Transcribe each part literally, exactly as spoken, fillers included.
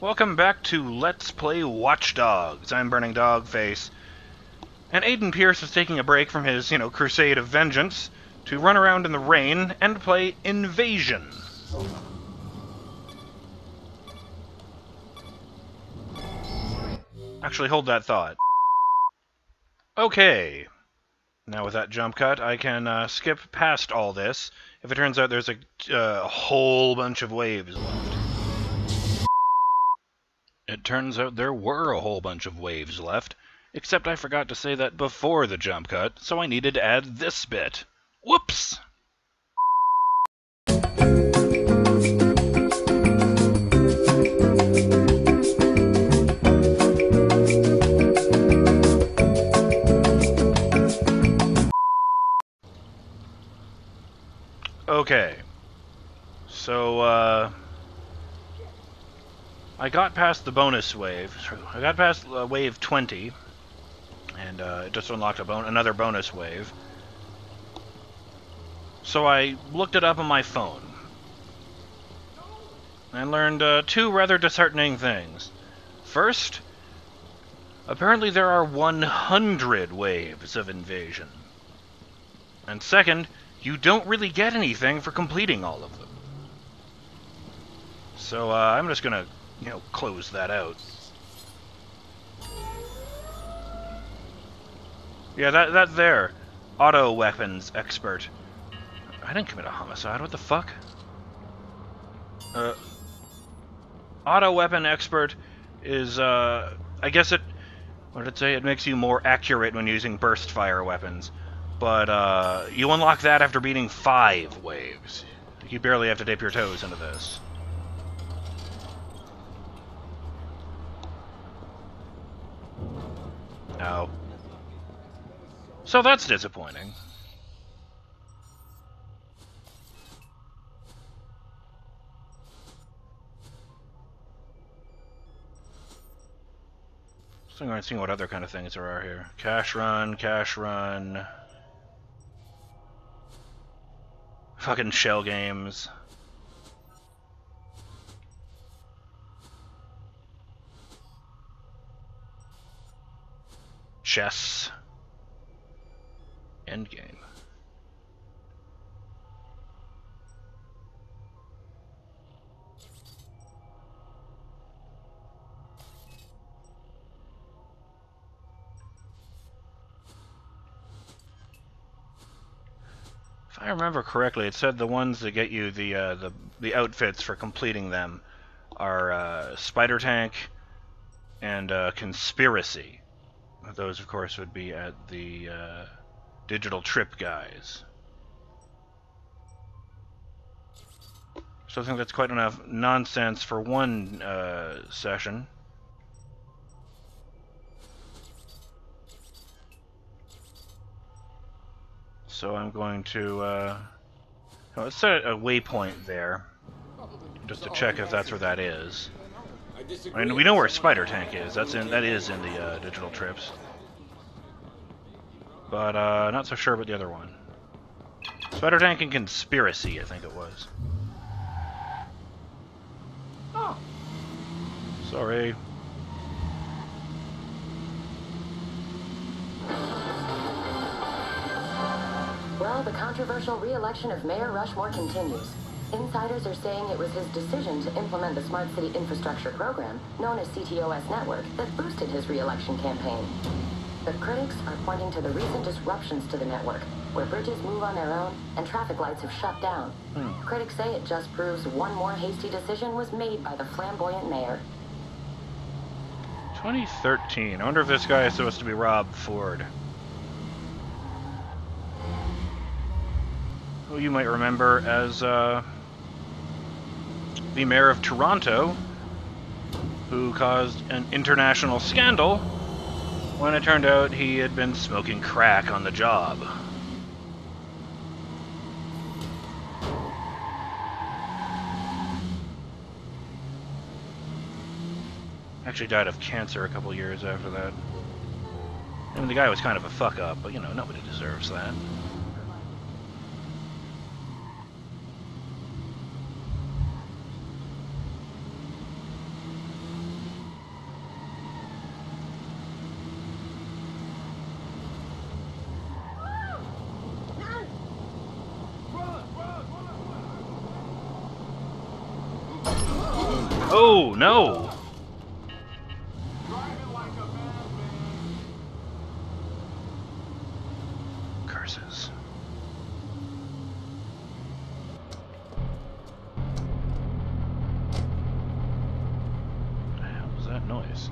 Welcome back to Let's Play Watch Dogs. I'm Burning Dog Face. And Aiden Pearce is taking a break from his, you know, crusade of vengeance to run around in the rain and play Invasion. Actually, hold that thought. Okay. Now with that jump cut, I can uh, skip past all this if it turns out there's a uh, whole bunch of waves left. It turns out there were a whole bunch of waves left, except I forgot to say that before the jump cut, so I needed to add this bit. Whoops! Okay, so, uh... I got past the bonus wave. I got past uh, wave twenty, and uh, it just unlocked a bon another bonus wave. So I looked it up on my phone, and learned uh, two rather disheartening things. First, apparently there are one hundred waves of Invasion. And second, you don't really get anything for completing all of them. So uh, I'm just gonna you know, close that out. Yeah, that, that there. Auto weapons expert. I didn't commit a homicide, what the fuck? Uh, auto weapon expert is, uh, I guess it, what did it say? It makes you more accurate when using burst fire weapons. But, uh, you unlock that after beating five waves. You barely have to dip your toes into this. No. So that's disappointing. So I'm going to see what other kind of things there are here. Cash run, cash run. Fucking shell games. Chess. Endgame. If I remember correctly, it said the ones that get you the uh, the the outfits for completing them are uh, Spider Tank and uh, Conspiracy. Those, of course, would be at the uh, digital trip guys. So I think that's quite enough nonsense for one uh, session. So I'm going to uh, I'll set a waypoint there, just to check if that's where that is. I mean, we know where Spider Tank is. That's in that is in the uh, digital trips, but uh, not so sure about the other one. Spider Tank and Conspiracy, I think it was. Oh, sorry. Well, the controversial re-election of Mayor Rushmore continues. Insiders are saying it was his decision to implement the Smart City Infrastructure Program, known as C T O S network, that boosted his re-election campaign. But critics are pointing to the recent disruptions to the network, where bridges move on their own and traffic lights have shut down. Mm. Critics say it just proves one more hasty decision was made by the flamboyant mayor. twenty thirteen. I wonder if this guy is supposed to be Rob Ford. Who you might remember as, uh... the mayor of Toronto, who caused an international scandal when it turned out he had been smoking crack on the job. Actually died of cancer a couple years after that. I mean, the guy was kind of a fuck-up, but, you know, nobody deserves that. Oh, no! Curses. What the hell was that noise?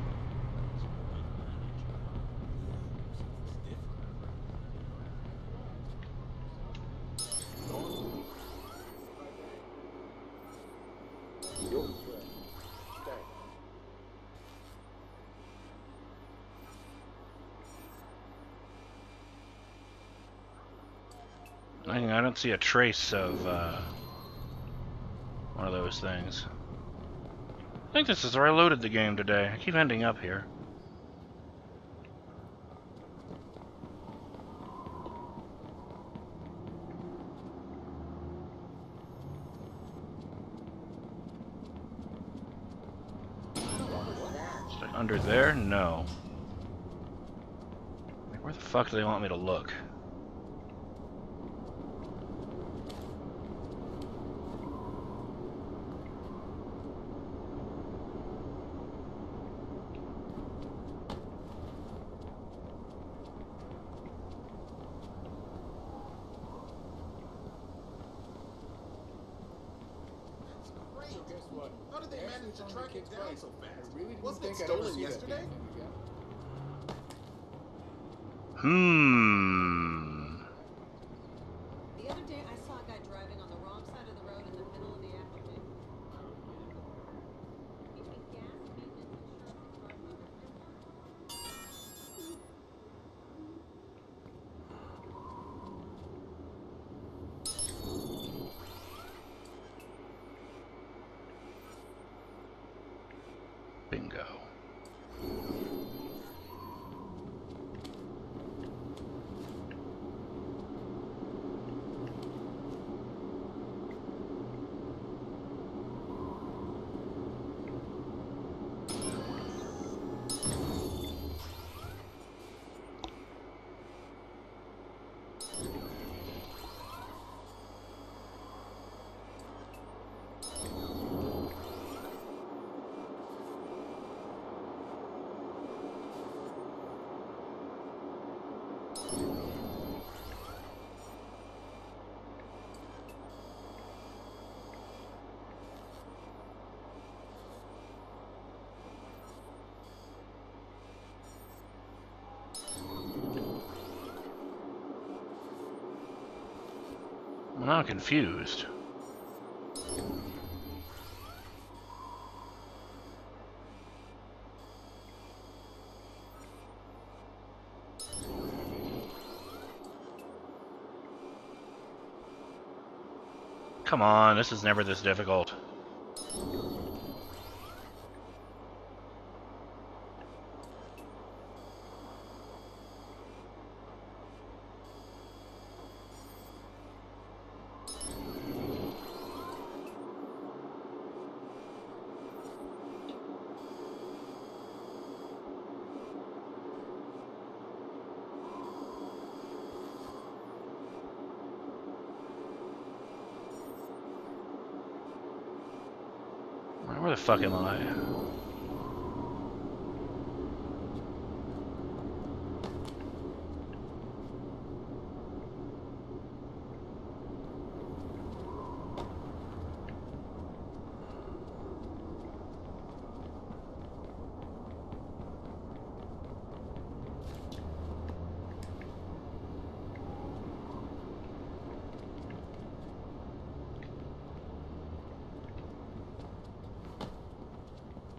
I don't see a trace of uh, one of those things. I think this is where I loaded the game today. I keep ending up here. Is it under there? No. Like, where the fuck do they want me to look? I'm confused. Come on, this is never this difficult. Where the fuck am I?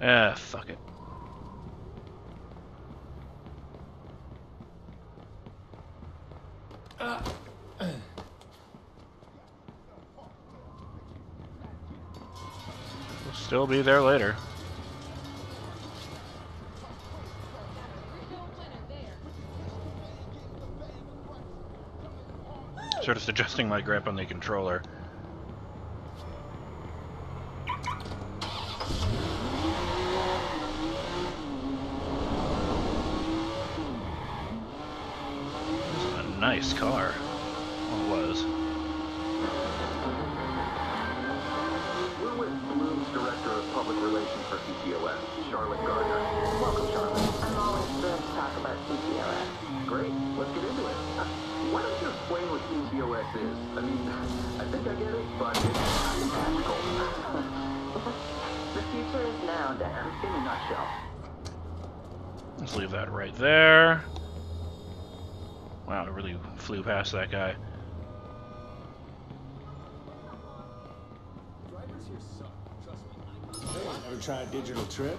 Ah, fuck it. Uh. We'll still be there later. Sort of adjusting my grip on the controller. Nice car. Well, it was. We're with the group's director of public relations. now, Dan, in a nutshell. Let's leave that right there. Wow, it really flew past that guy. Drivers here suck. Trust me. Hey, ever tried a digital trip?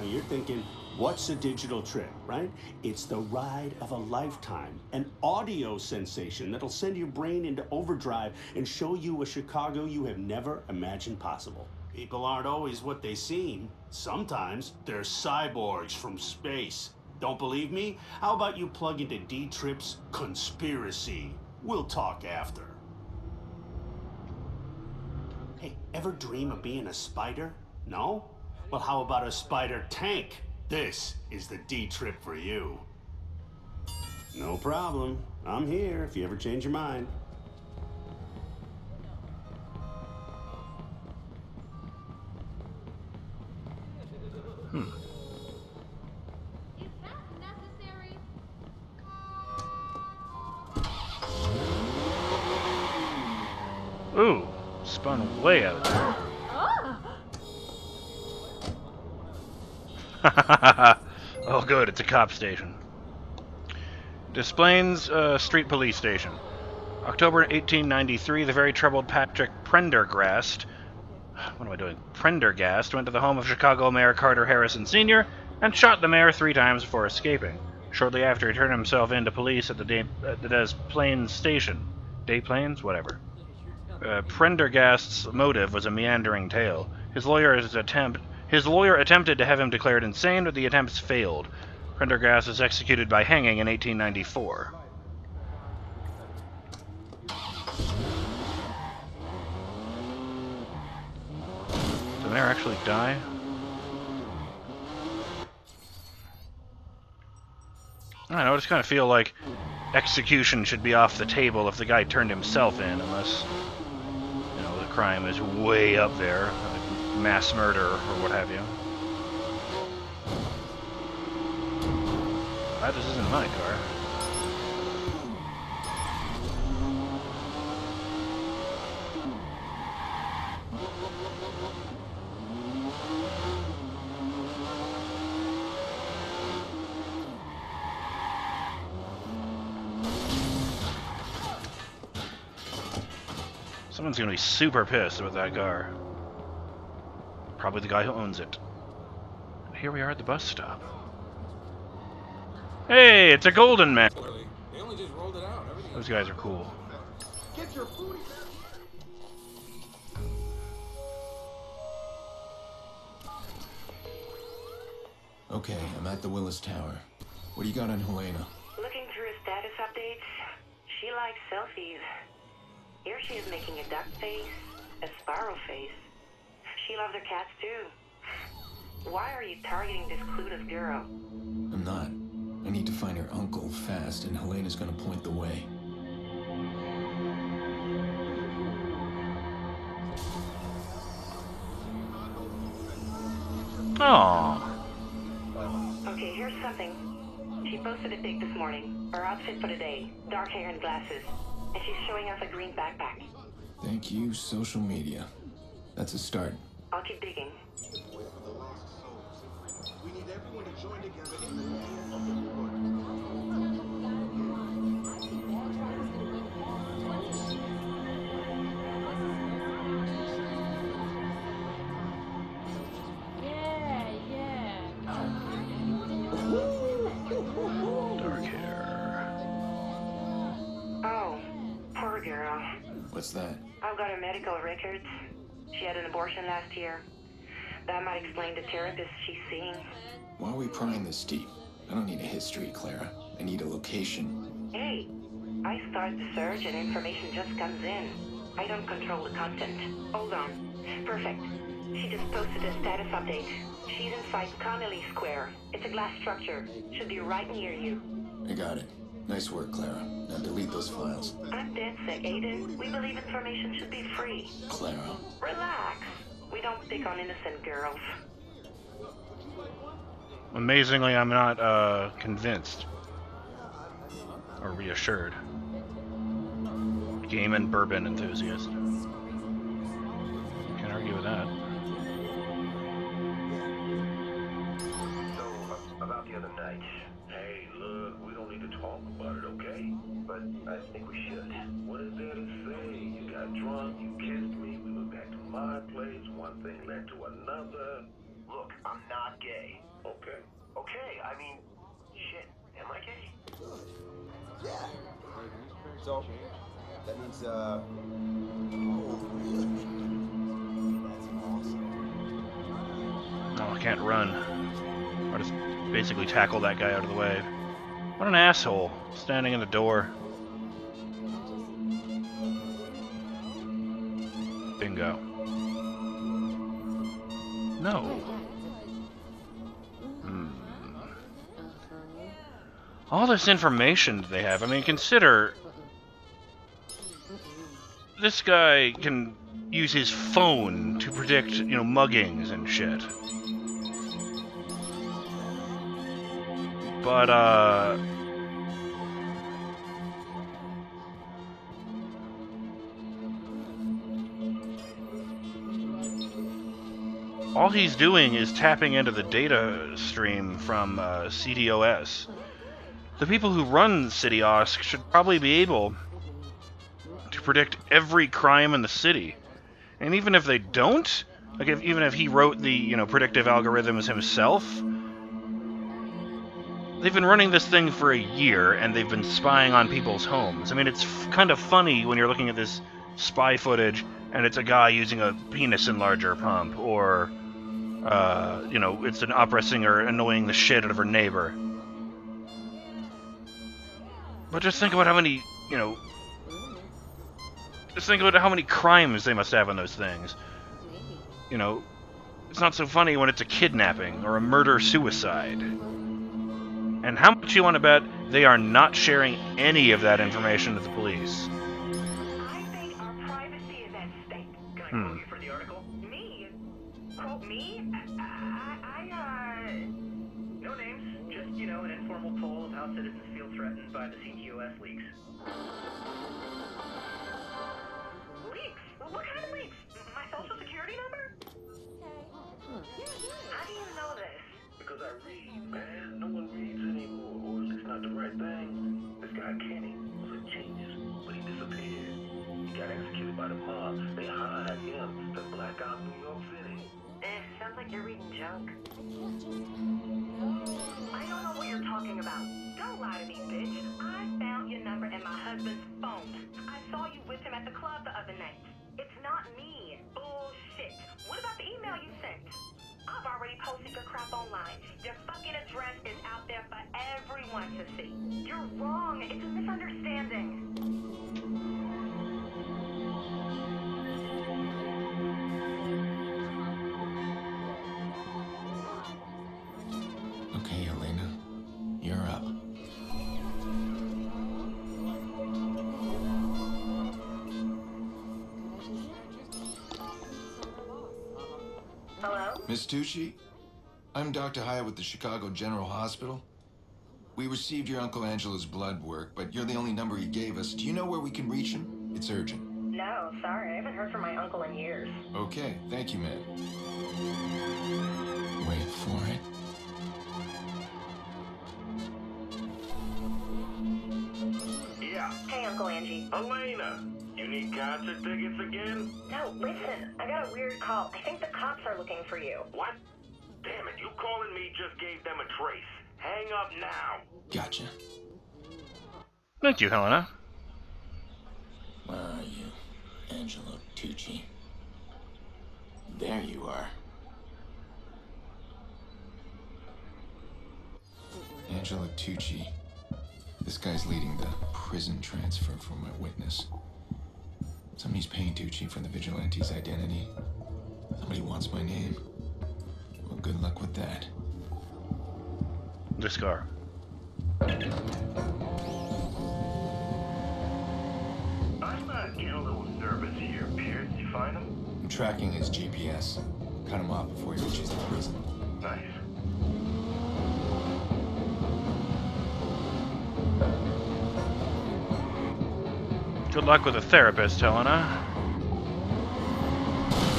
Now you're thinking, what's a digital trip, right? It's the ride of a lifetime, an audio sensation that'll send your brain into overdrive and show you a Chicago you have never imagined possible. People aren't always what they seem. Sometimes they're cyborgs from space. Don't believe me? How about you plug into D-Trip's Conspiracy? We'll talk after. Hey, ever dream of being a spider? No? Well, how about a spider tank? This is the D-Trip for you. No problem. I'm here if you ever change your mind. Hmm. Is that necessary? Ooh, spun way out there. Oh good, it's a cop station. Des Plaines uh, Street Police Station. October eighteen ninety-three, the very troubled Patrick Prendergast, what am I doing? Prendergast went to the home of Chicago Mayor Carter Harrison Senior and shot the mayor three times before escaping. Shortly after, he turned himself in to police at the, De at the Des Plaines Station. Des Plaines? Whatever. Uh, Prendergast's motive was a meandering tale. His lawyer's attempt... His lawyer attempted to have him declared insane, but the attempts failed. Prendergast was executed by hanging in eighteen ninety-four. Did the mayor actually die? I don't know, I just kind of feel like execution should be off the table if the guy turned himself in, unless, you know, the crime is way up there. Mass murder or what have you. That just isn't my car. Someone's gonna be super pissed about that car. Probably the guy who owns it. Here we are at the bus stop. Hey, it's a golden man. They only just rolled it out. Those guys are cool. Get your booty. Okay, I'm at the Willis Tower. What do you got on Helena? Looking through status updates. She likes selfies. Here she is making a duck face, a sparrow face. She loves her cats, too. Why are you targeting this clueless girl? I'm not. I need to find her uncle fast, and Helena's gonna point the way. Aww. Okay, here's something. She posted a pic this morning. Her outfit for today. Dark hair and glasses. And she's showing us a green backpack. Thank you, social media. That's a start. I'll keep digging. We need everyone to join together in the name of the Lord. Yeah, yeah. Dark hair. Oh, poor girl. What's that? I've got her medical records. She had an abortion last year. That might explain the therapist she's seeing. Why are we prying this deep? I don't need a history, Clara. I need a location. Hey, I start the search and information just comes in. I don't control the content. Hold on. Perfect. She just posted a status update. She's inside Connolly Square. It's a glass structure. Should be right near you. I got it. Nice work, Clara. Now delete those files. I'm dead sick, Aiden. We believe information should be free. Clara. Relax. We don't pick on innocent girls. Amazingly, I'm not uh, convinced. Or reassured. Game and bourbon enthusiast. Can't argue with that. Look, I'm not gay. Okay. Okay, I mean, shit, am I gay? Good. Yeah. So, that means, uh... oh, I can't run. I just basically tackle that guy out of the way. What an asshole, standing in the door. Bingo. No. Hmm. All this information they have. I mean, consider... this guy can use his phone to predict, you know, muggings and shit. But, uh... all he's doing is tapping into the data stream from uh, C D O S. The people who run City O S C should probably be able to predict every crime in the city. And even if they don't, like if, even if he wrote the you know predictive algorithms himself, they've been running this thing for a year and they've been spying on people's homes. I mean, it's f kind of funny when you're looking at this spy footage and it's a guy using a penis enlarger pump, or Uh, you know, it's an opera singer annoying the shit out of her neighbor. But just think about how many, you know... just think about how many crimes they must have on those things. You know, it's not so funny when it's a kidnapping or a murder-suicide. And how much you want to bet they are not sharing any of that information to the police. I think our privacy is at stake. Can I call you for the article? Me? Quote me? You know, an informal poll of how citizens feel threatened by the C T O S leaks. Leaks? What kind of leaks? My social security number? How do you know this? Because I read, man. No one reads anymore, or it's not the right thing. This guy Kenny was a genius, but he disappeared. He got executed by the mob. They hired him to black out New York City. Eh, sounds like you're reading junk. I don't know what you're talking about. Don't lie to me, bitch. I found your number in my husband's phone. I saw you with him at the club the other night. It's not me. Bullshit. What about the email you sent? I've already posted your crap online. Your fucking address is out there for everyone to see. You're wrong. It's a misunderstanding. Okay, Helena, you're up. Hello? Miss Tucci? I'm Doctor Hyatt with the Chicago General Hospital. We received your Uncle Angelo's blood work, but you're the only number he gave us. Do you know where we can reach him? It's urgent. No, sorry. I haven't heard from my uncle in years. Okay, thank you, ma'am. Wait for it. Hey, Uncle Angie. Helena, you need concert tickets again? No, listen, I got a weird call. I think the cops are looking for you. What? Damn it, you calling me just gave them a trace. Hang up now. Gotcha. Thank you, Helena. Where are you, Angelo Tucci? There you are. Angelo Tucci. This guy's leading the prison transfer from a witness. Somebody's paying Tucci for the vigilante's identity. Somebody wants my name. Well, good luck with that. This car. I might get a little nervous here, Pearce. Did you find him? I'm tracking his G P S. Cut him off before he reaches the prison. Nice. Good luck with a therapist, Helena.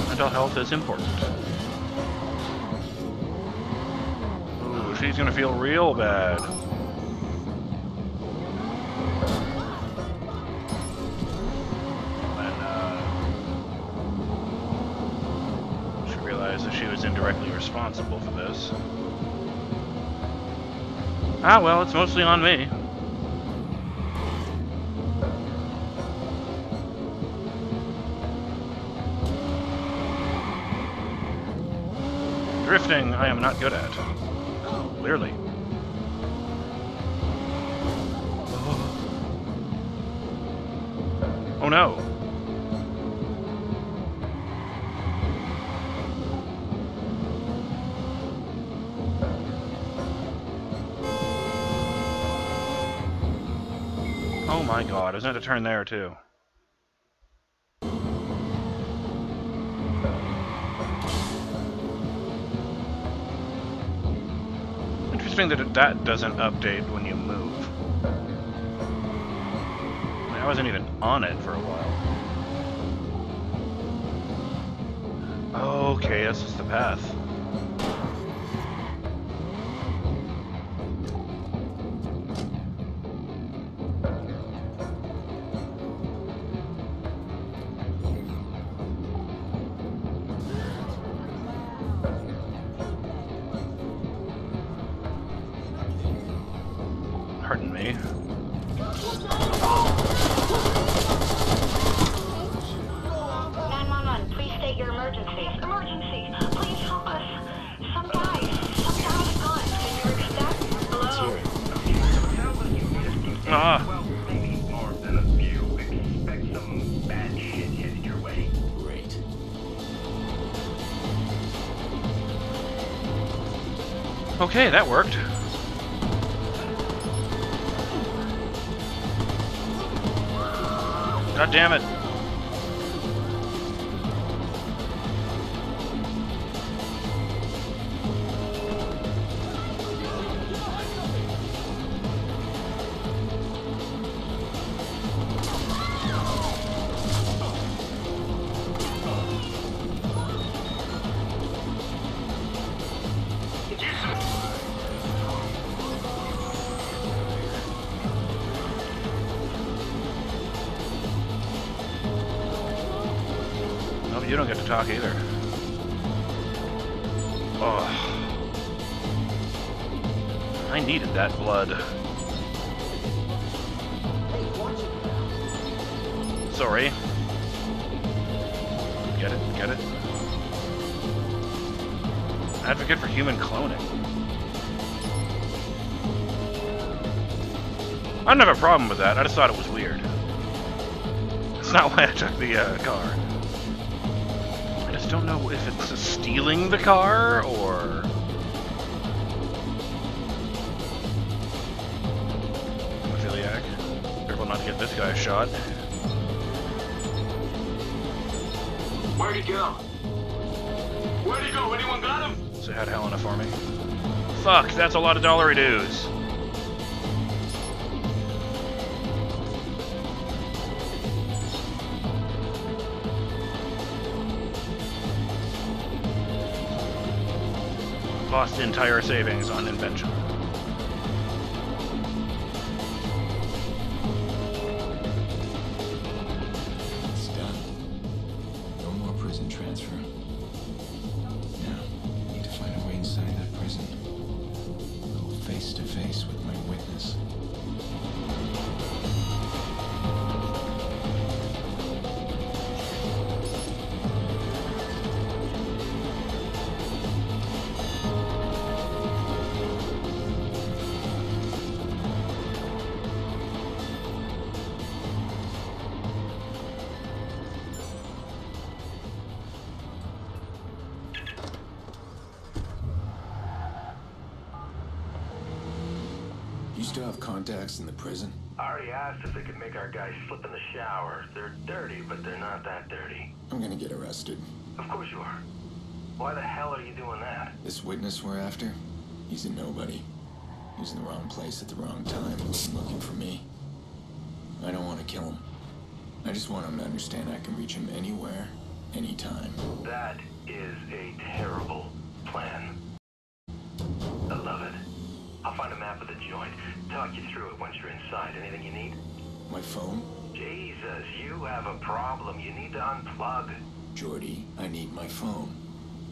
Mental health is important. Ooh, she's gonna feel real bad. And, uh, she realized that she was indirectly responsible for this. Ah, well, it's mostly on me. Drifting, I am not good at. Clearly. Oh no. Oh my god, isn't it a turn there too? That it, that doesn't update when you move. I mean, I wasn't even on it for a while. Okay, that's just the path. Okay, that worked. God damn it. You don't get to talk either. Oh, I needed that blood. Sorry. Get it, get it. Advocate for human cloning. I don't have a problem with that. I just thought it was weird. That's not why I took the uh, car. I don't know if it's stealing the car or... Hemophiliac. Careful not to get this guy shot. Where'd he go? Where'd he go? Anyone got him? So I had Helena for me. Fuck, that's a lot of dollary dues. Lost entire savings on invention. It's done. No more prison transfer. Now, I need to find a way inside that prison. Go face to face with my witness. Contacts in the prison? I already asked if they could make our guys slip in the shower. They're dirty, but they're not that dirty. I'm gonna get arrested. Of course you are. Why the hell are you doing that? This witness we're after, he's a nobody. He's in the wrong place at the wrong time, looking for me. I don't want to kill him. I just want him to understand I can reach him anywhere, anytime. That is a terrible plan. I love it. I'll find a map of the joint, talk you through it once you're inside. Anything you need? My phone? Jesus, you have a problem. You need to unplug. Jordy, I need my phone.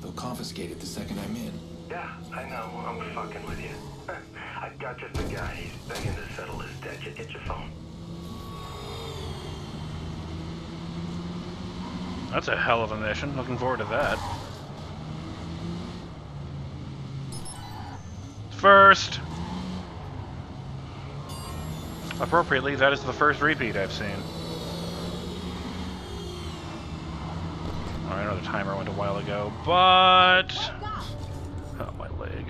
They'll confiscate it the second I'm in. Yeah, I know. I'm fucking with you. I've got just a guy. He's begging to settle his debt. You get your phone. That's a hell of a mission. Looking forward to that. First! Appropriately, that is the first repeat I've seen. Alright, I know the timer went a while ago, but... oh, my leg.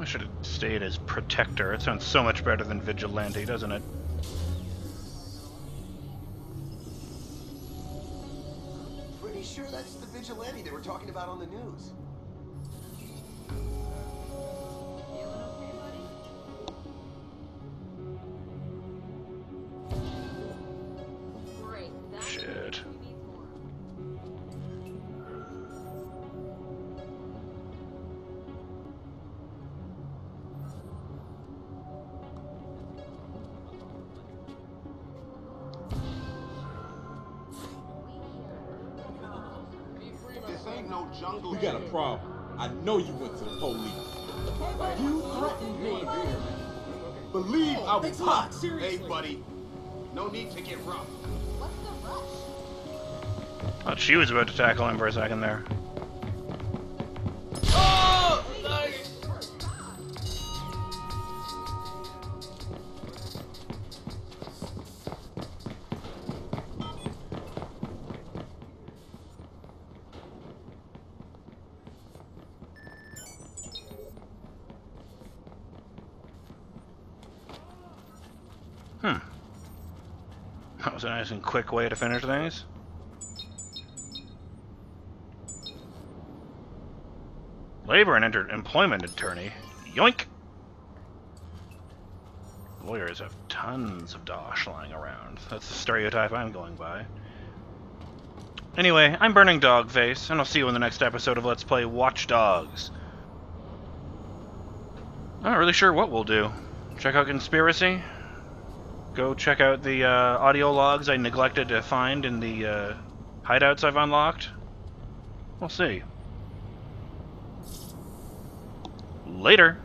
I should have stayed as Protector. It sounds so much better than Vigilante, doesn't it? Pretty sure that's the Vigilante they were talking about on the news. We got a problem. I know you went to the police. You threatened me. Believe I was hot. Hey, buddy. No need to get rough. What's the rush? Thought she was about to tackle him for a second there. Oh! Nice. Hmm. That was a nice and quick way to finish things. Labor and inter employment attorney. Yoink! Lawyers have tons of dosh lying around. That's the stereotype I'm going by. Anyway, I'm Burning Dog Face, and I'll see you in the next episode of Let's Play Watch Dogs. I'm not really sure what we'll do. Check out Conspiracy. Go check out the uh, audio logs I neglected to find in the uh, hideouts I've unlocked. We'll see. Later!